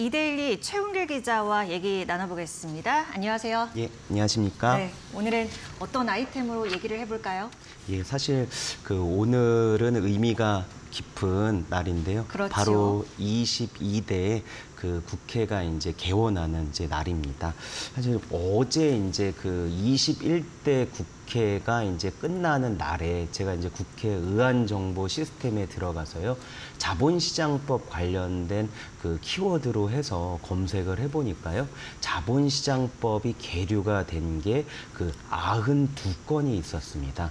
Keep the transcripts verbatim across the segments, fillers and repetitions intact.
이데일리 최훈길 기자와 얘기 나눠보겠습니다. 안녕하세요. 예, 안녕하십니까. 네, 오늘은 어떤 아이템으로 얘기를 해볼까요? 예, 사실 그 오늘은 의미가 깊은 날인데요. 그렇죠. 바로 이십이 대 그 국회가 이제 개원하는 이제 날입니다. 사실 어제 이제 그 이십일 대 국회가 이제 끝나는 날에 제가 이제 국회 의안 정보 시스템에 들어가서요. 자본시장법 관련된 그 키워드로 해서 검색을 해보니까요. 자본시장법이 계류가 된 게 그 구십이 건이 있었습니다.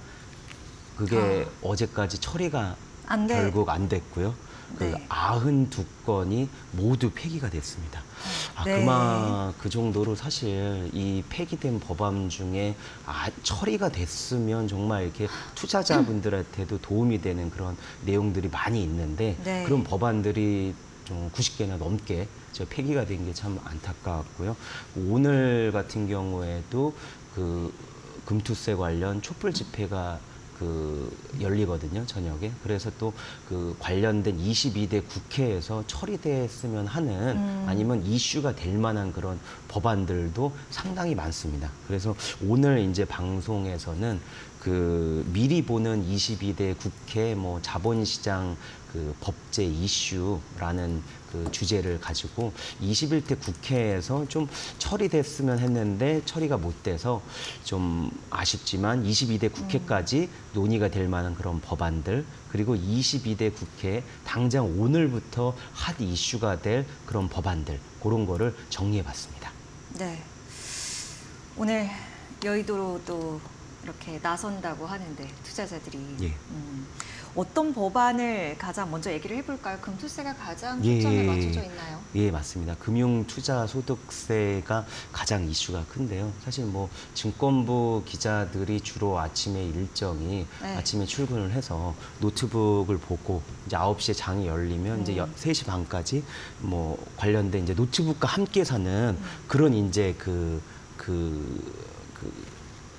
그게 아. 어제까지 처리가 안 돼. 결국 안 됐고요. 네. 그 구십이 건이 모두 폐기가 됐습니다. 아, 네. 그만 그 정도로 사실 이 폐기된 법안 중에 아, 처리가 됐으면 정말 이렇게 투자자분들한테도 도움이 되는 그런 내용들이 많이 있는데 네. 그런 법안들이 좀 구십 개나 넘게 폐기가 된 게 참 안타까웠고요. 오늘 같은 경우에도 그 금투세 관련 촛불 집회가 그 열리거든요, 저녁에. 그래서 또 그 관련된 이십이 대 국회에서 처리됐으면 하는 음. 아니면 이슈가 될 만한 그런 법안들도 상당히 많습니다. 그래서 오늘 이제 방송에서는 그 미리 보는 이십이 대 국회 뭐 자본시장 그 법제 이슈라는 그 주제를 가지고 이십일 대 국회에서 좀 처리됐으면 했는데 처리가 못 돼서 좀 아쉽지만 이십이 대 국회까지 논의가 될 만한 그런 법안들 그리고 이십이 대 국회 당장 오늘부터 핫 이슈가 될 그런 법안들 그런 거를 정리해봤습니다. 네, 오늘 여의도로도 이렇게 나선다고 하는데 투자자들이 예. 음, 어떤 법안을 가장 먼저 얘기를 해볼까요? 금투세가 가장 초점에 예. 맞춰져 있나요? 예, 맞습니다. 금융투자소득세가 가장 이슈가 큰데요. 사실 뭐 증권부 기자들이 주로 아침에 일정이 네. 아침에 출근을 해서 노트북을 보고 이제 아홉 시에 장이 열리면 음. 이제 세 시 반까지 뭐 관련된 이제 노트북과 함께 사는 음. 그런 이제 그 그, 그,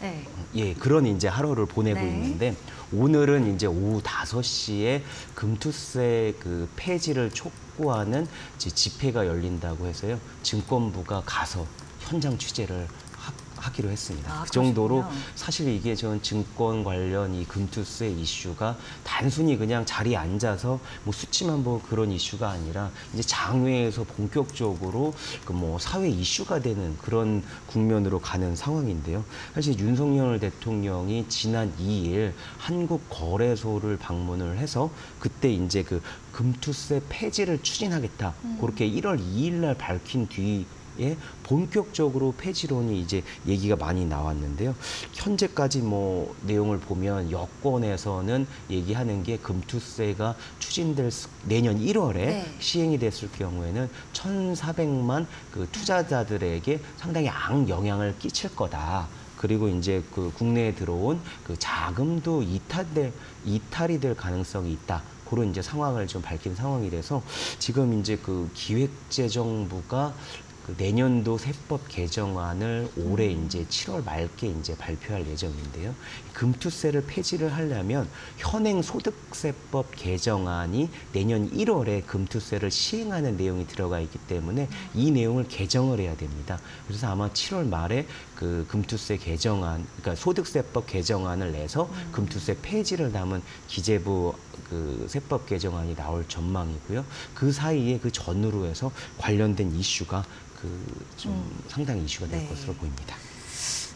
네. 예, 그런 이제 하루를 보내고 네. 있는데 오늘은 이제 오후 다섯 시에 금투세 그 폐지를 촉구하는 이제 집회가 열린다고 해서요. 증권부가 가서 현장 취재를 하, 하기로 했습니다. 아, 그 정도로 그러시군요. 사실 이게 전 증권 관련 이 금투세 이슈가 단순히 그냥 자리에 앉아서 뭐 수치만 보고 그런 이슈가 아니라 이제 장외에서 본격적으로 그 뭐 사회 이슈가 되는 그런 국면으로 가는 상황인데요. 사실 윤석열 대통령이 지난 이 일 한국 거래소를 방문을 해서 그때 이제 그 금투세 폐지를 추진하겠다. 음. 그렇게 일월 이 일 날 밝힌 뒤 예, 본격적으로 폐지론이 이제 얘기가 많이 나왔는데요. 현재까지 뭐 내용을 보면 여권에서는 얘기하는 게 금투세가 추진될 내년 일월에 네. 시행이 됐을 경우에는 천사백만 그 투자자들에게 상당히 악영향을 끼칠 거다. 그리고 이제 그 국내에 들어온 그 자금도 이탈될, 이탈이 될 가능성이 있다. 그런 이제 상황을 좀 밝힌 상황이 돼서 지금 이제 그 기획재정부가 그 내년도 세법 개정안을 올해 이제 칠월 말께 이제 발표할 예정인데요. 금투세를 폐지를 하려면 현행 소득세법 개정안이 내년 일월에 금투세를 시행하는 내용이 들어가 있기 때문에 이 내용을 개정을 해야 됩니다. 그래서 아마 칠월 말에 그 금투세 개정안, 그러니까 소득세법 개정안을 내서 금투세 폐지를 담은 기재부 그 세법 개정안이 나올 전망이고요. 그 사이에 그 전후로 해서 관련된 이슈가 그 좀 음. 상당히 이슈가 될 네. 것으로 보입니다.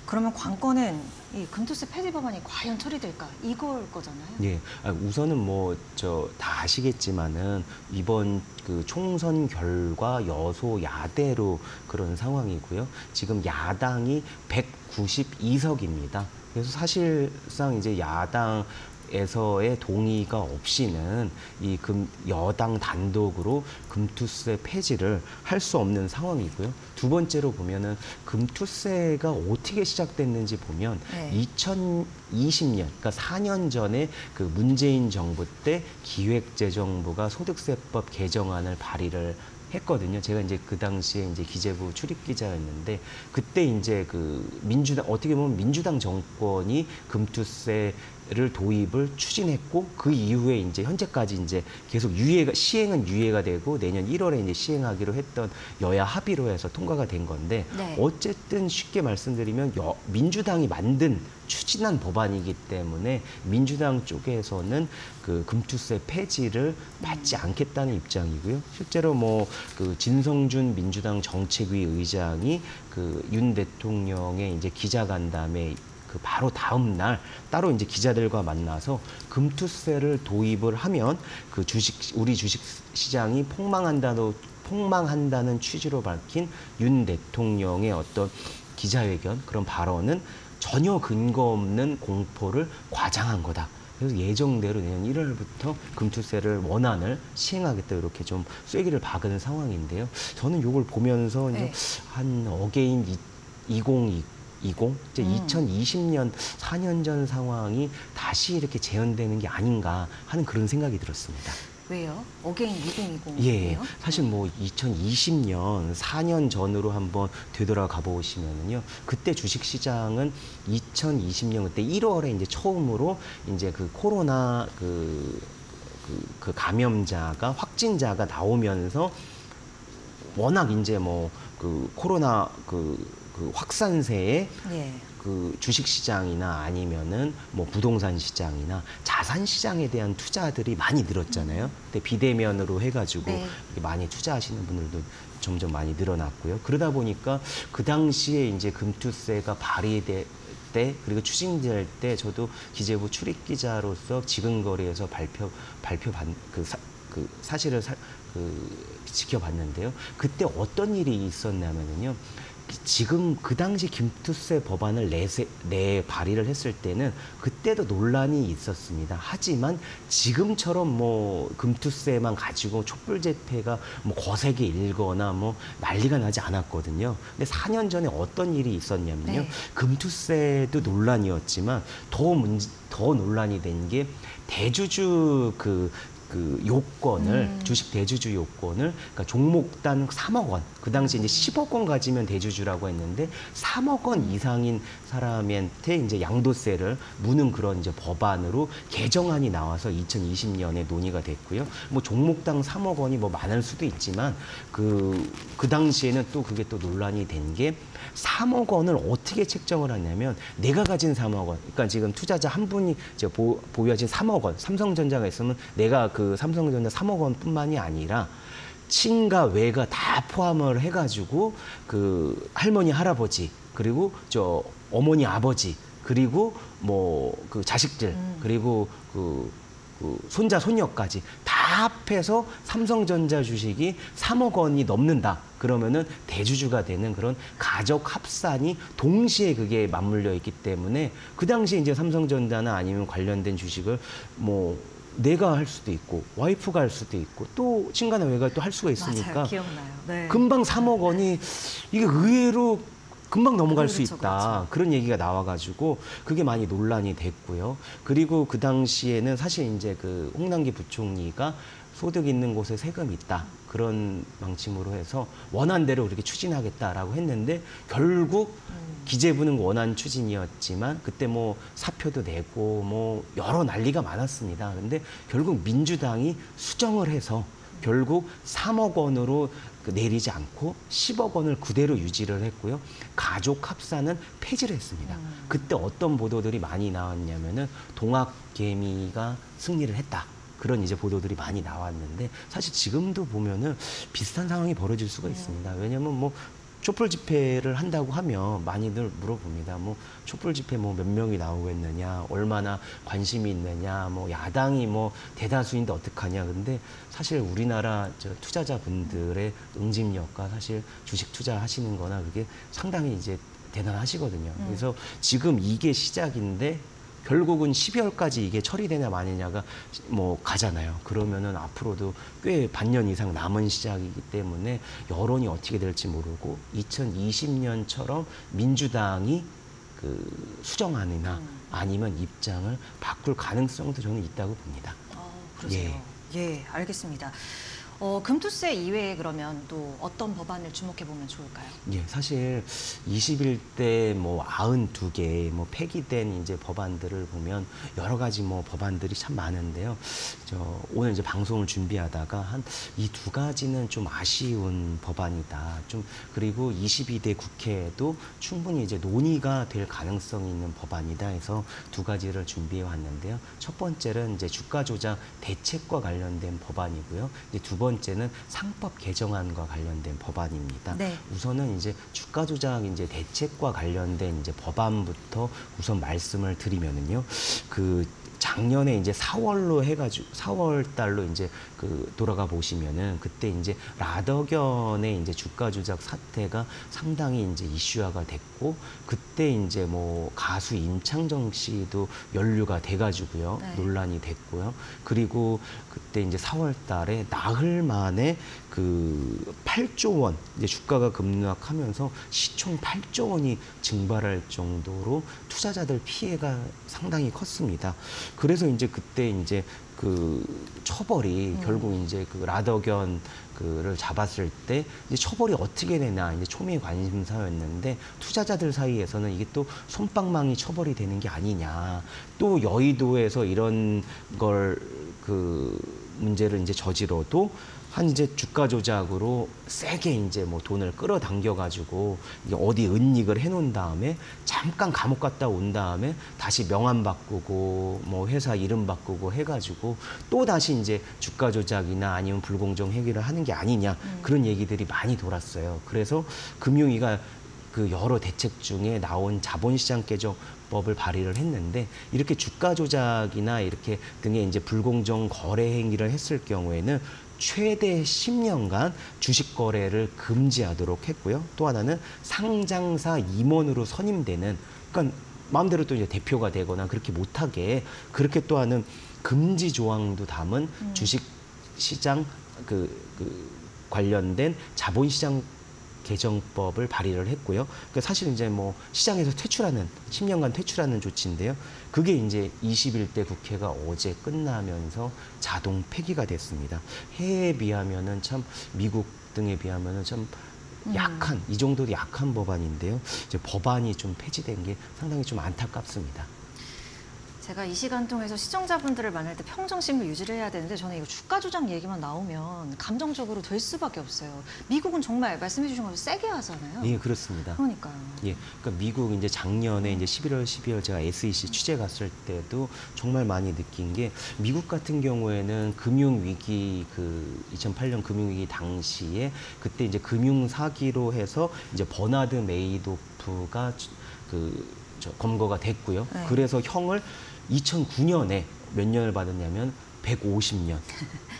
그러면 관건은 이 금투세 폐지 법안이 과연 처리될까? 이걸 거잖아요. 예, 우선은 뭐 저 다 아시겠지만은 이번 그 총선 결과 여소야대로 그런 상황이고요. 지금 야당이 백구십이 석입니다. 그래서 사실상 이제 야당 에서의 동의가 없이는 이 금, 여당 단독으로 금투세 폐지를 할 수 없는 상황이고요. 두 번째로 보면은 금투세가 어떻게 시작됐는지 보면 네. 이천이십 년, 그러니까 사 년 전에 그 문재인 정부 때 기획재정부가 소득세법 개정안을 발의를 했거든요. 제가 이제 그 당시에 이제 기재부 출입 기자였는데 그때 이제 그 민주당 어떻게 보면 민주당 정권이 금투세 를 도입을 추진했고 그 이후에 이제 현재까지 이제 계속 유예가 시행은 유예가 되고 내년 일월에 이제 시행하기로 했던 여야 합의로 해서 통과가 된 건데 네. 어쨌든 쉽게 말씀드리면 여, 민주당이 만든 추진한 법안이기 때문에 민주당 쪽에서는 그 금투세 폐지를 받지 않겠다는 입장이고요. 실제로 뭐 그 진성준 민주당 정책위 의장이 그 윤 대통령의 이제 기자간담회 바로 다음 날 따로 이제 기자들과 만나서 금투세를 도입을 하면 그 주식 우리 주식 시장이 폭망한다도 폭망한다는 취지로 밝힌 윤 대통령의 어떤 기자회견 그런 발언은 전혀 근거 없는 공포를 과장한 거다. 그래서 예정대로 내년 일월부터 금투세를 원안을 시행하겠다 이렇게 좀 쐐기를 박은 상황인데요. 저는 이걸 보면서 이제 한 어게인 이천이십 이제 음. 이천이십 년 사 년 전 상황이 다시 이렇게 재현되는 게 아닌가 하는 그런 생각이 들었습니다. 왜요? 어게인 이천이십이요? 예, 사실 뭐 이천이십 년 사 년 전으로 한번 되돌아가 보시면은요. 그때 주식 시장은 이천이십 년 그때 일월에 이제 처음으로 이제 그 코로나 그, 그, 그 감염자가 확진자가 나오면서 워낙 이제 뭐 그 코로나 그 그 확산세에 예. 그 주식 시장이나 아니면은 뭐 부동산 시장이나 자산 시장에 대한 투자들이 많이 늘었잖아요. 근데 비대면으로 해가지고 네. 많이 투자하시는 분들도 점점 많이 늘어났고요. 그러다 보니까 그 당시에 이제 금투세가 발의돼 때 그리고 추진될 때 저도 기재부 출입 기자로서 지근거리에서 발표 발표 받 그 그 사실을 사, 그 지켜봤는데요. 그때 어떤 일이 있었냐면은요. 지금 그 당시 금투세 법안을 내세, 내 발의를 했을 때는 그때도 논란이 있었습니다. 하지만 지금처럼 뭐 금투세만 가지고 촛불 집회가 뭐 거세게 일거나 뭐 난리가 나지 않았거든요. 근데 사 년 전에 어떤 일이 있었냐면요. 네. 금투세도 논란이었지만 더 문제, 더 논란이 된 게 대주주 그 그 요건을 음. 주식 대주주 요건을 그러니까 종목당 삼억 원 그 당시 이제 십억 원 가지면 대주주라고 했는데 삼억 원 이상인 사람한테 이제 양도세를 무는 그런 이제 법안으로 개정안이 나와서 이천이십 년에 논의가 됐고요. 뭐 종목당 삼억 원이 뭐 많을 수도 있지만 그, 그 당시에는 또 그게 또 논란이 된 게 삼억 원을 어떻게 책정을 하냐면 내가 가진 삼억 원 그러니까 지금 투자자 한 분이 이제 보, 보유하신 삼억 원 삼성전자가 있으면 내가 그 삼성전자 삼억 원뿐만이 아니라 친가 외가 다 포함을 해가지고 그 할머니 할아버지 그리고 저 어머니 아버지 그리고 뭐 그 자식들 음. 그리고 그, 그 손자 손녀까지 다 합해서 삼성전자 주식이 삼억 원이 넘는다. 그러면은 대주주가 되는 그런 가족 합산이 동시에 그게 맞물려 있기 때문에 그 당시 이제 삼성전자나 아니면 관련된 주식을 뭐 내가 할 수도 있고 와이프가 할 수도 있고 또 친가나 외가 또 할 수가 있으니까 맞아요, 기억나요. 네. 금방 삼억 원이 이게 의외로 금방 넘어갈 그렇죠, 수 있다. 그렇죠. 그런 얘기가 나와가지고 그게 많이 논란이 됐고요. 그리고 그 당시에는 사실 이제 그 홍남기 부총리가 소득 있는 곳에 세금이 있다. 그런 방침으로 해서 원안대로 그렇게 추진하겠다라고 했는데 결국 기재부는 원안 추진이었지만 그때 뭐 사표도 내고 뭐 여러 난리가 많았습니다. 근데 결국 민주당이 수정을 해서 결국 삼억 원으로 내리지 않고 십억 원을 그대로 유지를 했고요. 가족 합산은 폐지를 했습니다. 음. 그때 어떤 보도들이 많이 나왔냐면은 동학개미가 승리를 했다. 그런 이제 보도들이 많이 나왔는데 사실 지금도 보면은 비슷한 상황이 벌어질 수가 있습니다. 왜냐면 뭐 촛불 집회를 한다고 하면 많이들 물어봅니다. 뭐 촛불 집회 뭐 몇 명이 나오겠느냐, 얼마나 관심이 있느냐, 뭐 야당이 뭐 대다수인데 어떡하냐. 근데 사실 우리나라 저 투자자분들의 응집력과 사실 주식 투자하시는 거나 그게 상당히 이제 대단하시거든요. 그래서 지금 이게 시작인데 결국은 십이월까지 이게 처리되냐 마느냐가 뭐 가잖아요. 그러면은 앞으로도 꽤 반년 이상 남은 시작이기 때문에 여론이 어떻게 될지 모르고 이천이십 년처럼 민주당이 그 수정안이나 아니면 입장을 바꿀 가능성도 저는 있다고 봅니다. 아, 그러세요. 예. 예, 알겠습니다. 어, 금투세 이외에 그러면 또 어떤 법안을 주목해보면 좋을까요? 예, 사실 이십일 대 뭐 구십이 개 뭐 폐기된 이제 법안들을 보면 여러 가지 뭐 법안들이 참 많은데요. 저 오늘 이제 방송을 준비하다가 한 이 두 가지는 좀 아쉬운 법안이다. 좀 그리고 이십이 대 국회에도 충분히 이제 논의가 될 가능성이 있는 법안이다 해서 두 가지를 준비해 왔는데요. 첫 번째는 이제 주가 조작 대책과 관련된 법안이고요. 이제 두 번째는 상법 개정안과 관련된 법안입니다. 네. 우선은 이제 주가 조작 이제 대책과 관련된 이제 법안부터 우선 말씀을 드리면은요. 그 작년에 이제 사월로 해가지고 사월 달로 이제 그 돌아가 보시면은 그때 이제 라더견의 이제 주가 조작 사태가 상당히 이제 이슈화가 됐고 그때 이제 뭐 가수 임창정 씨도 연루가 돼가지고요. 네. 논란이 됐고요. 그리고 그때 이제 사월 달에 나흘 만에 그 팔조 원 이제 주가가 급락하면서 시총 팔조 원이 증발할 정도로 투자자들 피해가 상당히 컸습니다. 그래서 이제 그때 이제 그 처벌이 음. 결국 이제 그 라더견 그를 잡았을 때 이제 처벌이 어떻게 되나 이제 초미의 관심사였는데 투자자들 사이에서는 이게 또 솜방망이 처벌이 되는 게 아니냐. 또 여의도에서 이런 걸 그 문제를 이제 저지러도 한 이제 주가 조작으로 세게 이제 뭐 돈을 끌어당겨가지고 어디 은닉을 해놓은 다음에 잠깐 감옥 갔다 온 다음에 다시 명함 바꾸고 뭐 회사 이름 바꾸고 해가지고 또 다시 이제 주가 조작이나 아니면 불공정 행위를 하는 게 아니냐 그런 얘기들이 많이 돌았어요. 그래서 금융위가 그 여러 대책 중에 나온 자본시장 개정 법을 발의를 했는데 이렇게 주가 조작이나 이렇게 등의 이제 불공정 거래 행위를 했을 경우에는 최대 십 년간 주식 거래를 금지하도록 했고요. 또 하나는 상장사 임원으로 선임되는, 그러니까 마음대로 또 이제 대표가 되거나 그렇게 못하게 그렇게 또 하는 금지 조항도 담은 음. 주식 시장 그, 그 관련된 자본시장 개정법을 발의를 했고요. 그러니까 사실 이제 뭐 시장에서 퇴출하는 십 년간 퇴출하는 조치인데요. 그게 이제 이십일 대 국회가 어제 끝나면서 자동 폐기가 됐습니다. 해에 비하면은 참 미국 등에 비하면은 참 약한 음. 이 정도로 약한 법안인데요. 이제 법안이 좀 폐지된 게 상당히 좀 안타깝습니다. 제가 이 시간 통해서 시청자분들을 만날 때 평정심을 유지를 해야 되는데 저는 이거 주가 조작 얘기만 나오면 감정적으로 될 수밖에 없어요. 미국은 정말 말씀해 주신 것처럼 세게 하잖아요. 예, 그렇습니다. 그러니까요. 예, 그러니까 미국 이제 작년에 이제 십일월, 십이월 제가 에스이씨 취재 갔을 때도 정말 많이 느낀 게 미국 같은 경우에는 금융 위기 그 이천팔 년 금융 위기 당시에 그때 이제 금융 사기로 해서 이제 버나드 메이도프가 그 저 검거가 됐고요. 네. 그래서 형을 이천구 년에 몇 년을 받았냐면 백오십 년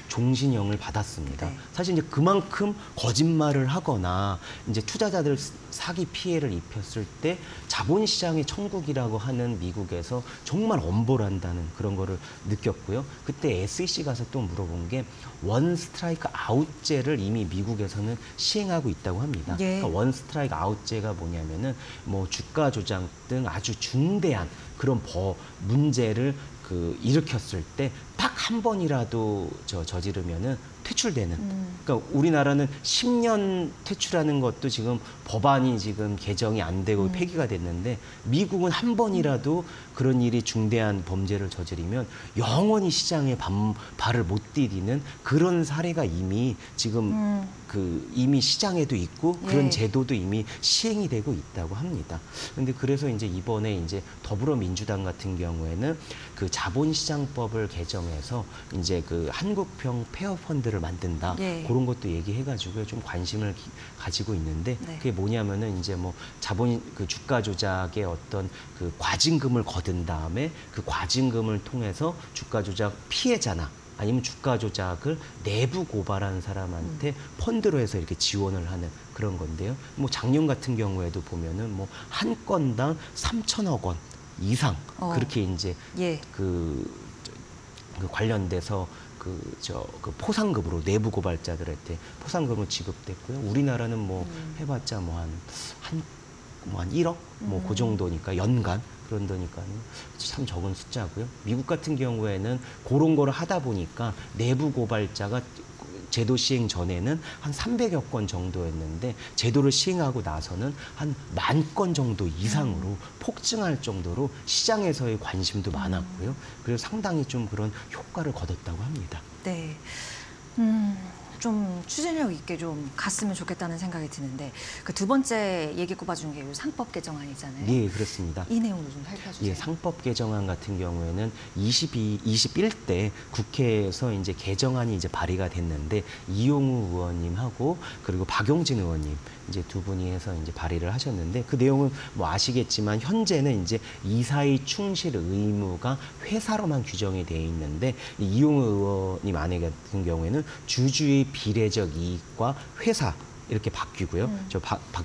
종신형을 받았습니다. 네. 사실 이제 그만큼 거짓말을 하거나 이제 투자자들 사기 피해를 입혔을 때 자본시장의 천국이라고 하는 미국에서 정말 엄벌한다는 그런 거를 느꼈고요. 그때 에스이씨 가서 또 물어본 게 원 스트라이크 아웃제를 이미 미국에서는 시행하고 있다고 합니다. 예. 그러니까 원 스트라이크 아웃제가 뭐냐면은 뭐 주가 조작 등 아주 중대한 그런 법 문제를 그 일으켰을 때 딱 한 번이라도 저 저지르면은 퇴출되는. 음. 그러니까 우리나라는 십 년 퇴출하는 것도 지금 법안이 지금 개정이 안 되고 음. 폐기가 됐는데 미국은 한 번이라도 그런 일이 중대한 범죄를 저지르면 영원히 시장에 밤, 발을 못 디디는 그런 사례가 이미 지금 음. 그 이미 시장에도 있고 그런 예. 제도도 이미 시행이 되고 있다고 합니다. 근데 그래서 이제 이번에 이제 더불어민주당 같은 경우에는 그 자본시장법을 개정해서 이제 그 한국형 폐업펀드 만든다. 예. 그런 것도 얘기해가지고 좀 관심을 기, 가지고 있는데 네. 그게 뭐냐면은 이제 뭐 자본 그 주가 조작의 어떤 그 과징금을 거둔 다음에 그 과징금을 통해서 주가 조작 피해자나 아니면 주가 조작을 내부 고발한 사람한테 음. 펀드로 해서 이렇게 지원을 하는 그런 건데요. 뭐 작년 같은 경우에도 보면은 뭐 한 건당 삼천억 원 이상 어. 그렇게 이제 예. 그, 그 관련돼서. 그, 저, 그 포상급으로 내부 고발자들한테 포상금으로 지급됐고요. 우리나라는 뭐 음. 해봤자 뭐 한, 한, 뭐 한 일억? 음. 뭐 그 정도니까 연간? 그런다니까는 참 적은 숫자고요. 미국 같은 경우에는 그런 거를 하다 보니까 내부 고발자가 제도 시행 전에는 한 삼백여 건 정도였는데 제도를 시행하고 나서는 한 만 건 정도 이상으로 폭증할 정도로 시장에서의 관심도 많았고요. 그래서 상당히 좀 그런 효과를 거뒀다고 합니다. 네. 음. 좀 추진력 있게 좀 갔으면 좋겠다는 생각이 드는데 그 두 번째 얘기 꼽아준 게 상법 개정안이잖아요. 예, 그렇습니다. 이 내용도 좀 살펴주세요. 예, 상법 개정안 같은 경우에는 이십이, 이십일 대 국회에서 이제 개정안이 이제 발의가 됐는데 이용우 의원님하고 그리고 박용진 의원님 이제 두 분이 해서 이제 발의를 하셨는데 그 내용은 뭐 아시겠지만 현재는 이제 이사의 충실 의무가 회사로만 규정이 돼 있는데 이용우 의원님 아내 같은 경우에는 주주의 비례적 이익과 회사 이렇게 바뀌고요. 음. 저 박, 박,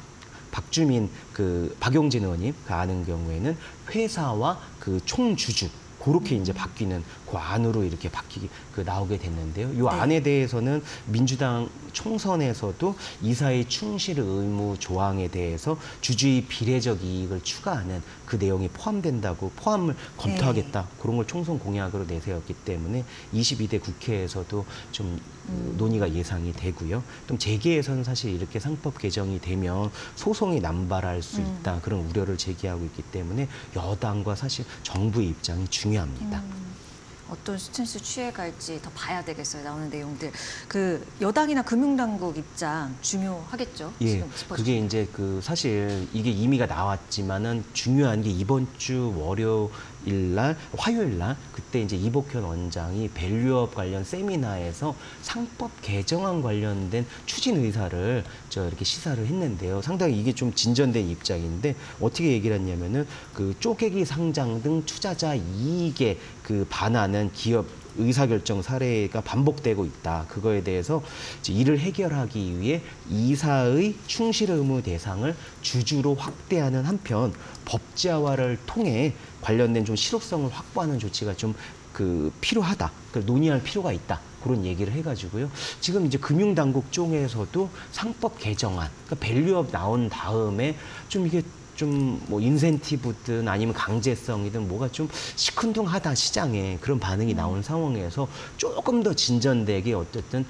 박주민 그 박용진 의원님 그 아는 경우에는 회사와 그 총주주 그렇게 이제 바뀌는 그 안으로 이렇게 바뀌게 그 나오게 됐는데요. 이 안에 대해서는 민주당 총선에서도 이사의 충실 의무 조항에 대해서 주주의 비례적 이익을 추가하는 그 내용이 포함된다고 포함을 검토하겠다. 네. 그런 걸 총선 공약으로 내세웠기 때문에 이십이 대 국회에서도 좀 음. 논의가 예상이 되고요. 또 재계에서는 사실 이렇게 상법 개정이 되면 소송이 남발할 수 있다. 음. 그런 우려를 제기하고 있기 때문에 여당과 사실 정부의 입장이 중요합니다. 음. 어떤 스탠스 취해갈지 더 봐야 되겠어요. 나오는 내용들. 그 여당이나 금융당국 입장 중요하겠죠. 예, 지금 그게 이제 그 사실 이게 이미가 나왔지만은 중요한 게 이번 주 월요. 일날 화요일날 그때 이제 이복현 원장이 밸류업 관련 세미나에서 상법 개정안 관련된 추진 의사를 저 이렇게 시사를 했는데요. 상당히 이게 좀 진전된 입장인데 어떻게 얘기를 했냐면은 그 쪼개기 상장 등 투자자 이익에 그 반하는 기업 의사결정 사례가 반복되고 있다. 그거에 대해서 이를 해결하기 위해 이사의 충실 의무 대상을 주주로 확대하는 한편 법제화를 통해 관련된 좀 실효성을 확보하는 조치가 좀 그 필요하다. 그 논의할 필요가 있다. 그런 얘기를 해가지고요. 지금 이제 금융당국 쪽에서도 상법 개정안, 그러니까 밸류업 나온 다음에 좀 이게 좀 뭐 인센티브든 아니면 강제성이든 뭐가 좀 시큰둥하다 시장에 그런 반응이 나온 상황에서 조금 더 진전되게 어쨌든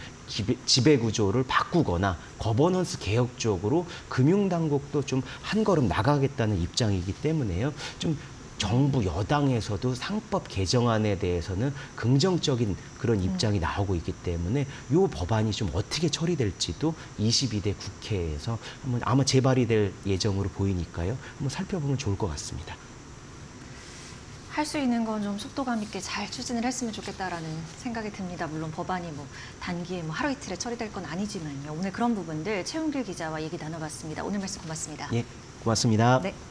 지배구조를 바꾸거나 거버넌스 개혁 쪽으로 금융당국도 좀 한 걸음 나가겠다는 입장이기 때문에요. 좀 정부 여당에서도 상법 개정안에 대해서는 긍정적인 그런 입장이 나오고 있기 때문에 이 법안이 좀 어떻게 처리될지도 이십이 대 국회에서 한번 아마 재발이 될 예정으로 보이니까요. 한번 살펴보면 좋을 것 같습니다. 할 수 있는 건 좀 속도감 있게 잘 추진을 했으면 좋겠다라는 생각이 듭니다. 물론 법안이 뭐 단기에 뭐 하루 이틀에 처리될 건 아니지만요. 오늘 그런 부분들 최훈길 기자와 얘기 나눠봤습니다. 오늘 말씀 고맙습니다. 예, 고맙습니다. 네.